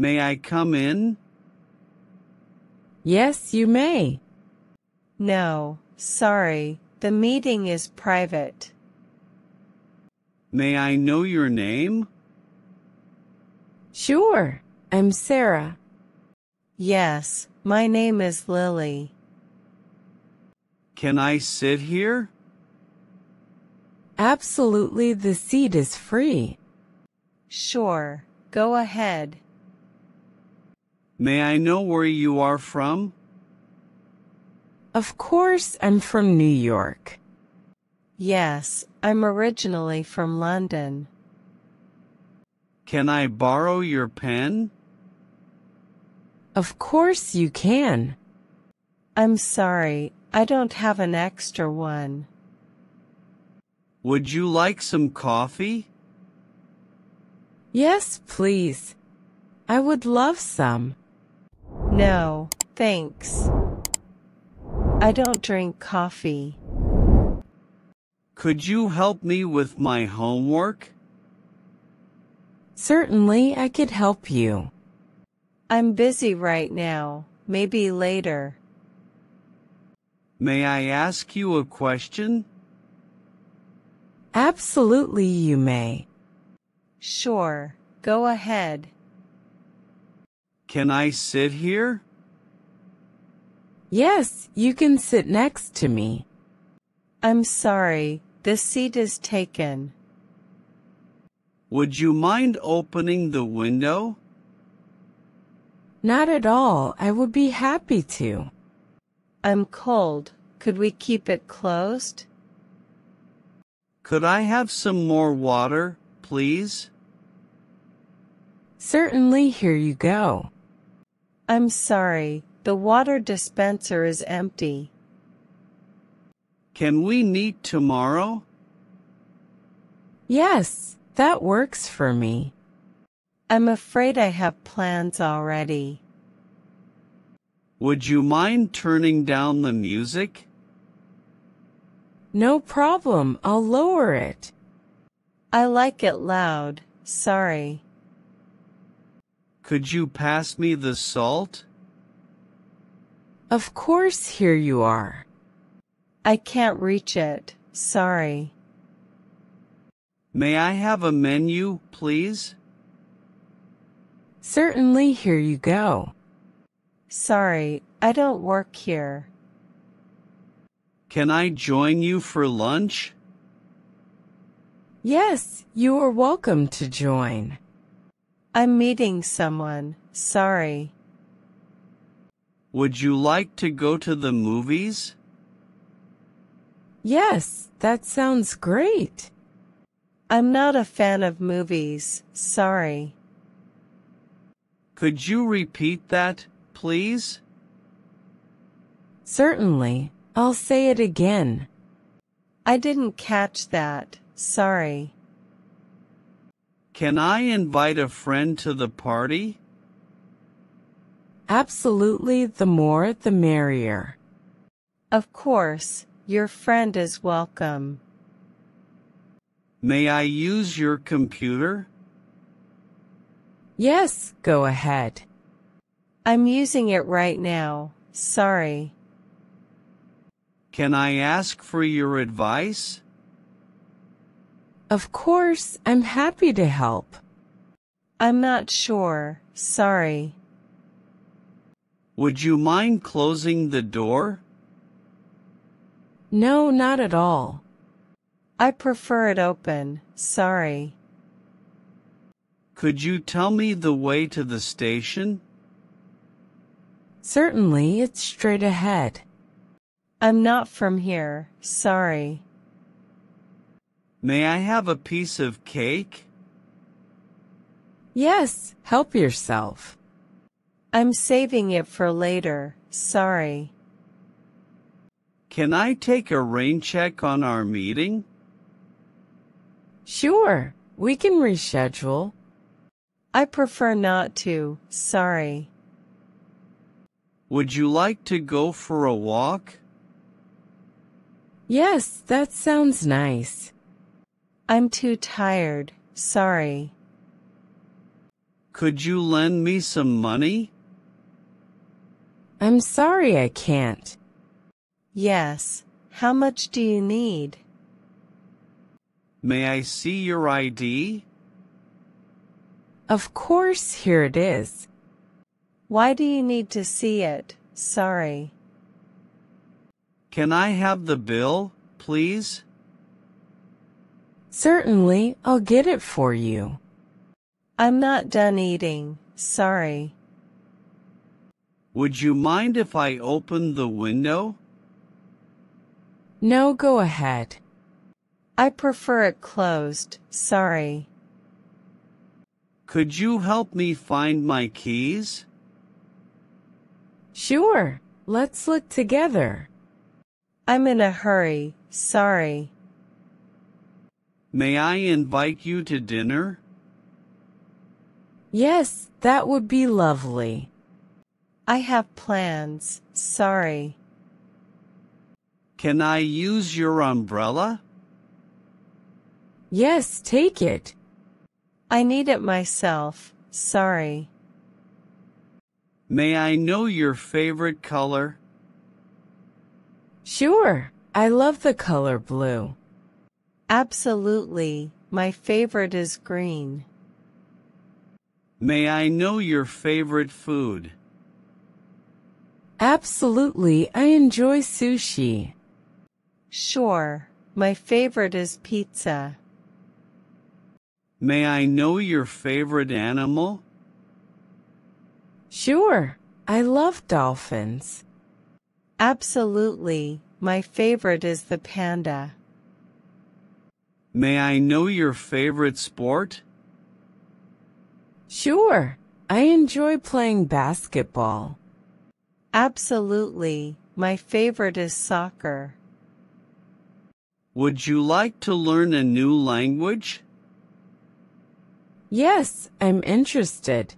May I come in? Yes, you may. No, sorry, the meeting is private. May I know your name? Sure, I'm Sarah. Yes, my name is Lily. Can I sit here? Absolutely, the seat is free. Sure, go ahead. May I know where you are from? Of course, I'm from New York. Yes, I'm originally from London. Can I borrow your pen? Of course you can. I'm sorry, I don't have an extra one. Would you like some coffee? Yes, please. I would love some. No, thanks. I don't drink coffee. Could you help me with my homework? Certainly, I could help you. I'm busy right now, maybe later. May I ask you a question? Absolutely, you may. Sure, go ahead. Can I sit here? Yes, you can sit next to me. I'm sorry, this seat is taken. Would you mind opening the window? Not at all, I would be happy to. I'm cold, could we keep it closed? Could I have some more water, please? Certainly, here you go. I'm sorry, the water dispenser is empty. Can we meet tomorrow? Yes, that works for me. I'm afraid I have plans already. Would you mind turning down the music? No problem, I'll lower it. I like it loud, sorry. Could you pass me the salt? Of course, here you are. I can't reach it, sorry. May I have a menu, please? Certainly, here you go. Sorry, I don't work here. Can I join you for lunch? Yes, you are welcome to join. I'm meeting someone, sorry. Would you like to go to the movies? Yes, that sounds great. I'm not a fan of movies, sorry. Could you repeat that, please? Certainly, I'll say it again. I didn't catch that, sorry. Can I invite a friend to the party? Absolutely, the more the merrier. Of course, your friend is welcome. May I use your computer? Yes, go ahead. I'm using it right now, sorry. Can I ask for your advice? Of course, I'm happy to help. I'm not sure, sorry. Would you mind closing the door? No, not at all. I prefer it open, sorry. Could you tell me the way to the station? Certainly, it's straight ahead. I'm not from here, sorry. May I have a piece of cake? Yes, help yourself. I'm saving it for later, sorry. Can I take a rain check on our meeting? Sure, we can reschedule. I prefer not to, sorry. Would you like to go for a walk? Yes, that sounds nice. I'm too tired, sorry. Could you lend me some money? I'm sorry I can't. Yes. How much do you need? May I see your ID? Of course, here it is. Why do you need to see it? Sorry. Can I have the bill, please? Certainly, I'll get it for you. I'm not done eating, sorry. Would you mind if I open the window? No, go ahead. I prefer it closed, sorry. Could you help me find my keys? Sure, let's look together. I'm in a hurry, sorry. May I invite you to dinner? Yes, that would be lovely. I have plans, sorry. Can I use your umbrella? Yes, take it. I need it myself, sorry. May I know your favorite color? Sure, I love the color blue. Absolutely, my favorite is green. May I know your favorite food? Absolutely, I enjoy sushi. Sure, my favorite is pizza. May I know your favorite animal? Sure, I love dolphins. Absolutely, my favorite is the panda. May I know your favorite sport? Sure, I enjoy playing basketball. Absolutely, my favorite is soccer. Would you like to learn a new language? Yes, I'm interested.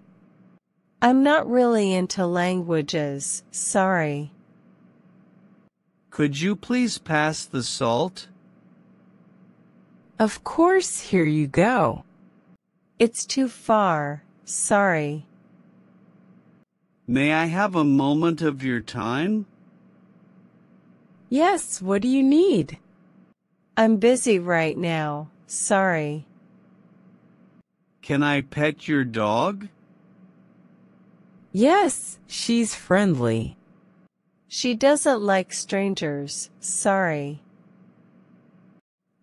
I'm not really into languages, sorry. Could you please pass the salt? Of course, here you go. It's too far, sorry. May I have a moment of your time? Yes, what do you need? I'm busy right now, sorry. Can I pet your dog? Yes, she's friendly. She doesn't like strangers, sorry.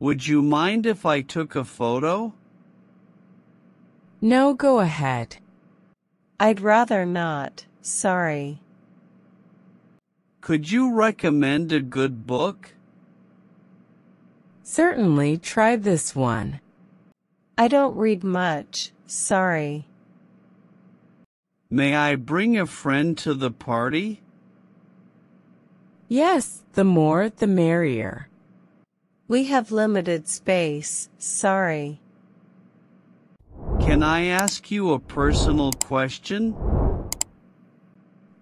Would you mind if I took a photo? No, go ahead. I'd rather not, sorry. Could you recommend a good book? Certainly, try this one. I don't read much, sorry. May I bring a friend to the party? Yes, the more the merrier. We have limited space, sorry. Can I ask you a personal question?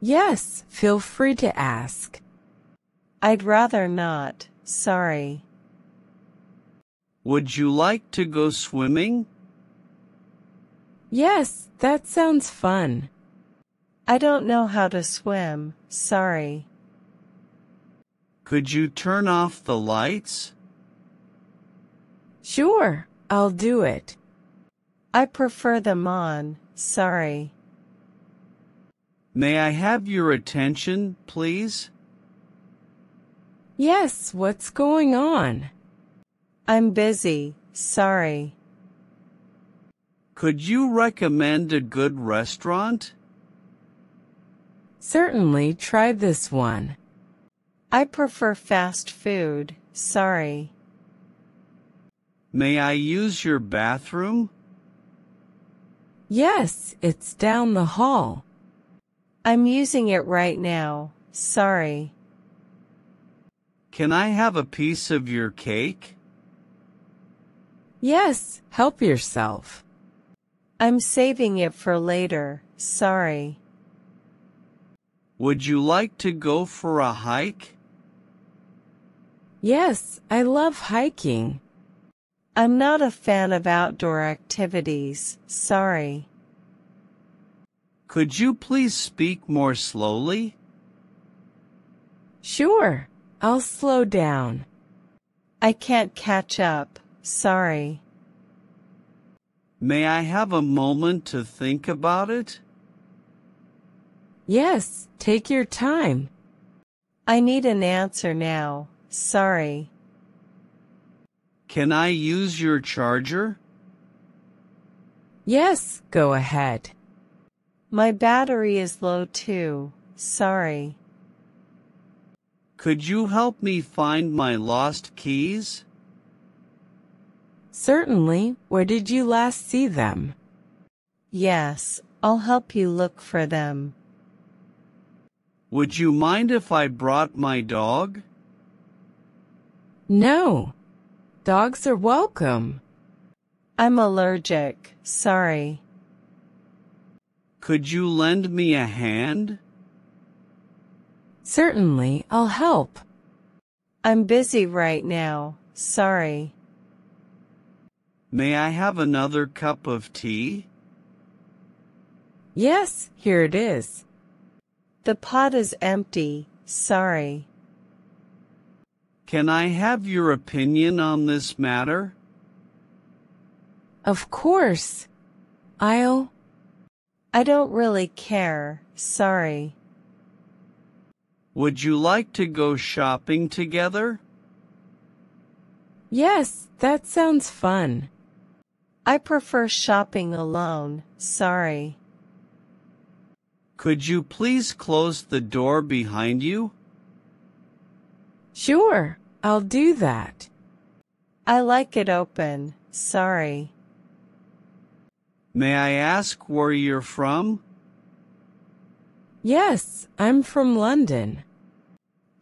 Yes, feel free to ask. I'd rather not, sorry. Would you like to go swimming? Yes, that sounds fun. I don't know how to swim, sorry. Could you turn off the lights? Sure, I'll do it. I prefer them on, sorry. May I have your attention, please? Yes, what's going on? I'm busy, sorry. Could you recommend a good restaurant? Certainly, try this one. I prefer fast food, sorry. May I use your bathroom? Yes, it's down the hall. I'm using it right now, sorry. Can I have a piece of your cake? Yes, help yourself. I'm saving it for later, sorry. Would you like to go for a hike? Yes, I love hiking. I'm not a fan of outdoor activities, sorry. Could you please speak more slowly? Sure. I'll slow down. I can't catch up. Sorry. May I have a moment to think about it? Yes, take your time. I need an answer now. Sorry. Can I use your charger? Yes, go ahead. My battery is low too. Sorry. Could you help me find my lost keys? Certainly. Where did you last see them? Yes, I'll help you look for them. Would you mind if I brought my dog? No. Dogs are welcome. I'm allergic. Sorry. Could you lend me a hand? Certainly, I'll help. I'm busy right now. Sorry. May I have another cup of tea? Yes, here it is. The pot is empty. Sorry. Can I have your opinion on this matter? Of course. I don't really care. Sorry. Would you like to go shopping together? Yes, that sounds fun. I prefer shopping alone. Sorry. Could you please close the door behind you? Sure, I'll do that. I like it open. Sorry. May I ask where you're from? Yes, I'm from London.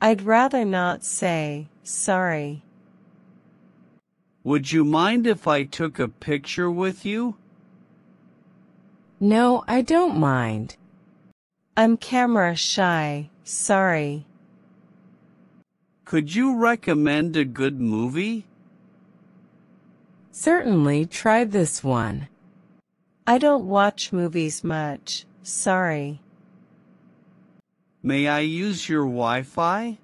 I'd rather not say. Sorry. Would you mind if I took a picture with you? No, I don't mind. I'm camera shy. Sorry. Could you recommend a good movie? Certainly, try this one. I don't watch movies much. Sorry. May I use your Wi-Fi?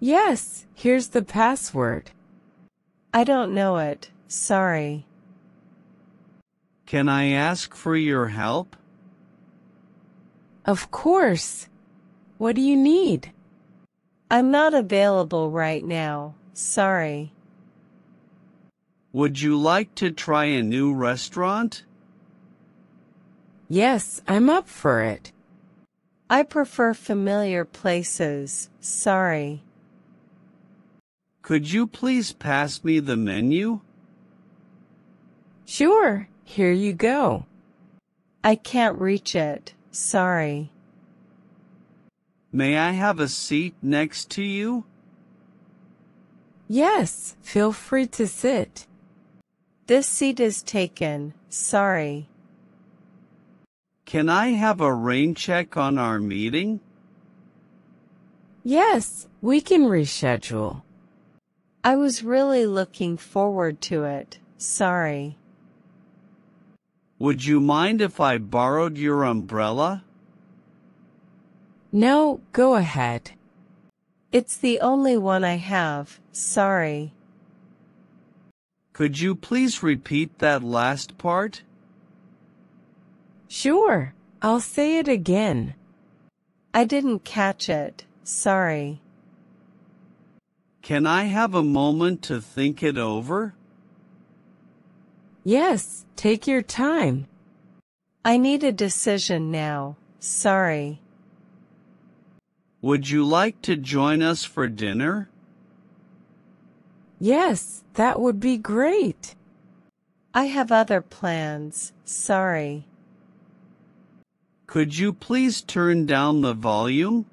Yes, here's the password. I don't know it. Sorry. Can I ask for your help? Of course. What do you need? I'm not available right now. Sorry. Would you like to try a new restaurant? Yes, I'm up for it. I prefer familiar places. Sorry. Could you please pass me the menu? Sure. Here you go. I can't reach it. Sorry. May I have a seat next to you? Yes, feel free to sit. This seat is taken. Sorry. Can I have a rain check on our meeting? Yes, we can reschedule. I was really looking forward to it. Sorry. Would you mind if I borrowed your umbrella? No, go ahead. It's the only one I have. Sorry. Could you please repeat that last part? Sure, I'll say it again. I didn't catch it. Sorry. Can I have a moment to think it over? Yes, take your time. I need a decision now. Sorry. Would you like to join us for dinner? Yes, that would be great. I have other plans. Sorry. Could you please turn down the volume?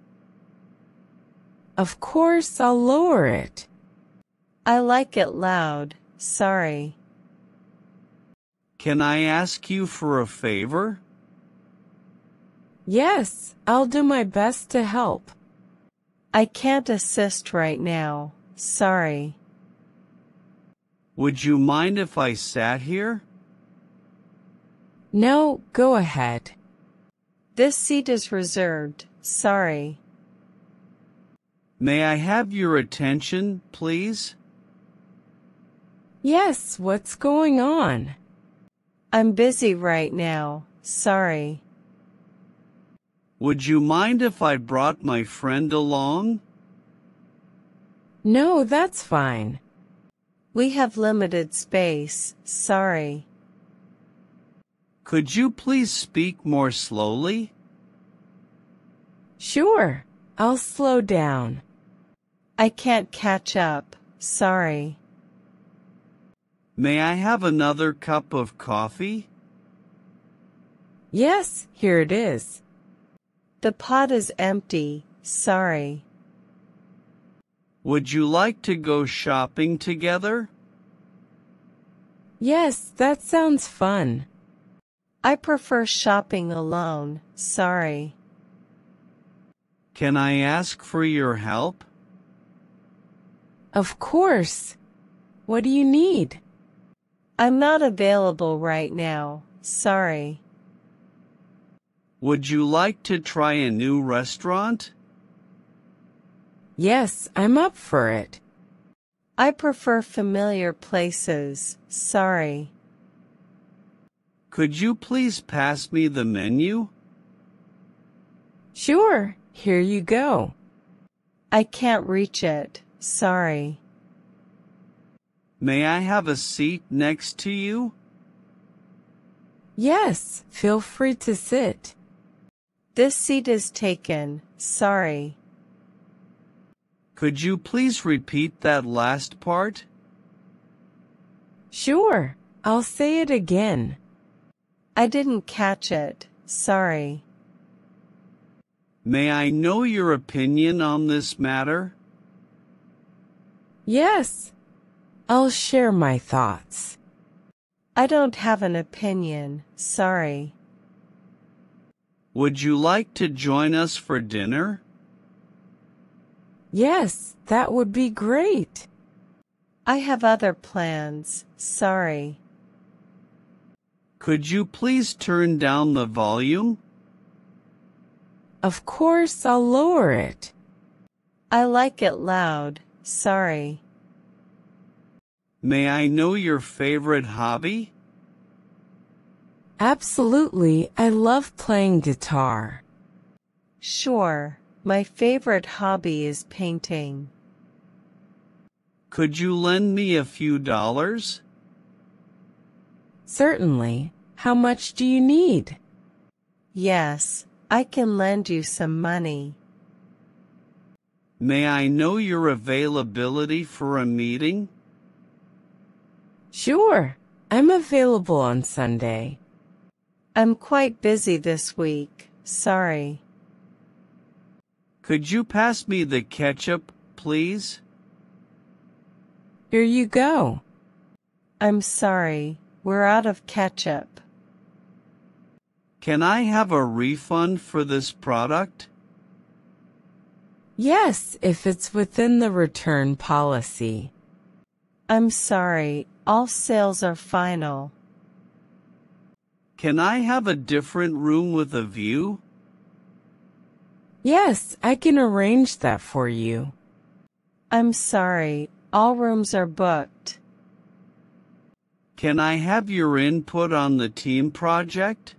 Of course, I'll lower it. I like it loud. Sorry. Can I ask you for a favor? Yes, I'll do my best to help. I can't assist right now. Sorry. Would you mind if I sat here? No, go ahead. This seat is reserved, sorry. May I have your attention, please? Yes, what's going on? I'm busy right now, sorry. Would you mind if I brought my friend along? No, that's fine. We have limited space, sorry. Could you please speak more slowly? Sure, I'll slow down. I can't catch up, sorry. May I have another cup of coffee? Yes, here it is. The pot is empty, sorry. Would you like to go shopping together? Yes, that sounds fun. I prefer shopping alone, sorry. Can I ask for your help? Of course. What do you need? I'm not available right now, sorry. Would you like to try a new restaurant? Yes, I'm up for it. I prefer familiar places, sorry. Could you please pass me the menu? Sure, here you go. I can't reach it, sorry. May I have a seat next to you? Yes, feel free to sit. This seat is taken, sorry. Could you please repeat that last part? Sure, I'll say it again. I didn't catch it, sorry. May I know your opinion on this matter? Yes, I'll share my thoughts. I don't have an opinion, sorry. Would you like to join us for dinner? Yes, that would be great. I have other plans, sorry. Could you please turn down the volume? Of course, I'll lower it. I like it loud, sorry. May I know your favorite hobby? Absolutely, I love playing guitar. Sure. My favorite hobby is painting. Could you lend me a few dollars? Certainly. How much do you need? Yes, I can lend you some money. May I know your availability for a meeting? Sure. I'm available on Sunday. I'm quite busy this week, sorry. Could you pass me the ketchup, please? Here you go. I'm sorry, we're out of ketchup. Can I have a refund for this product? Yes, if it's within the return policy. I'm sorry, all sales are final. Can I have a different room with a view? Yes, I can arrange that for you. I'm sorry, all rooms are booked. Can I have your input on the team project?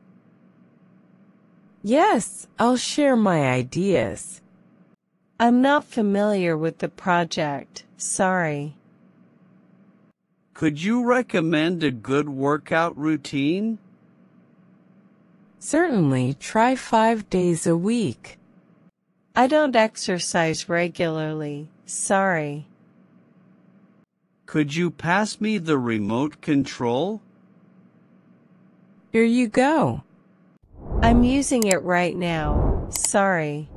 Yes, I'll share my ideas. I'm not familiar with the project, sorry. Could you recommend a good workout routine? Certainly, try 5 days a week. I don't exercise regularly, sorry. Could you pass me the remote control? Here you go. I'm using it right now, sorry.